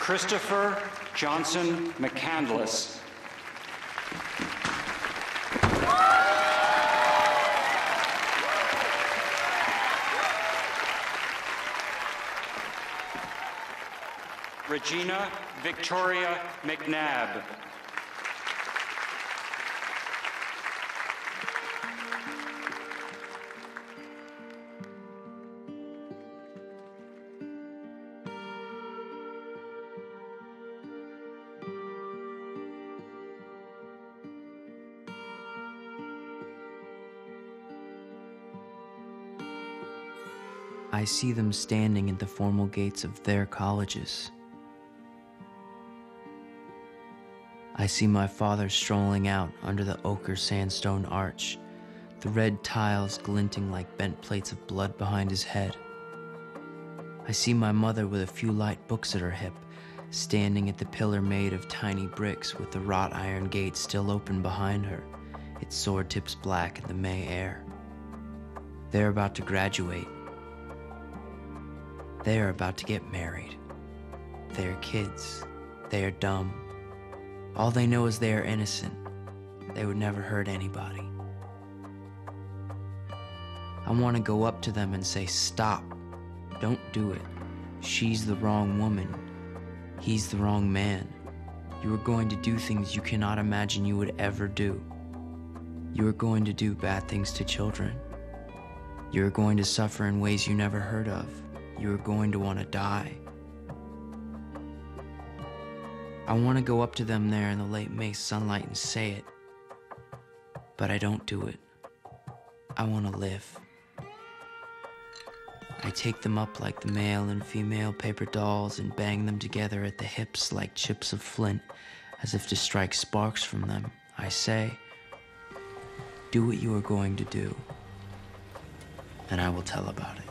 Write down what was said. Christopher Johnson McCandless. Regina Victoria McNabb. I see them standing at the formal gates of their colleges. I see my father strolling out under the ochre sandstone arch, the red tiles glinting like bent plates of blood behind his head. I see my mother with a few light books at her hip, standing at the pillar made of tiny bricks with the wrought iron gate still open behind her, its sword tips black in the May air. They're about to graduate. They are about to get married. They are kids. They are dumb. All they know is they are innocent. They would never hurt anybody. I want to go up to them and say, "Stop. Don't do it. She's the wrong woman. He's the wrong man. You are going to do things you cannot imagine you would ever do. You are going to do bad things to children. You are going to suffer in ways you never heard of. You are going to want to die." I want to go up to them there in the late May sunlight and say it, but I don't do it. I want to live. I take them up like the male and female paper dolls and bang them together at the hips like chips of flint, as if to strike sparks from them. I say, "Do what you are going to do, and I will tell about it."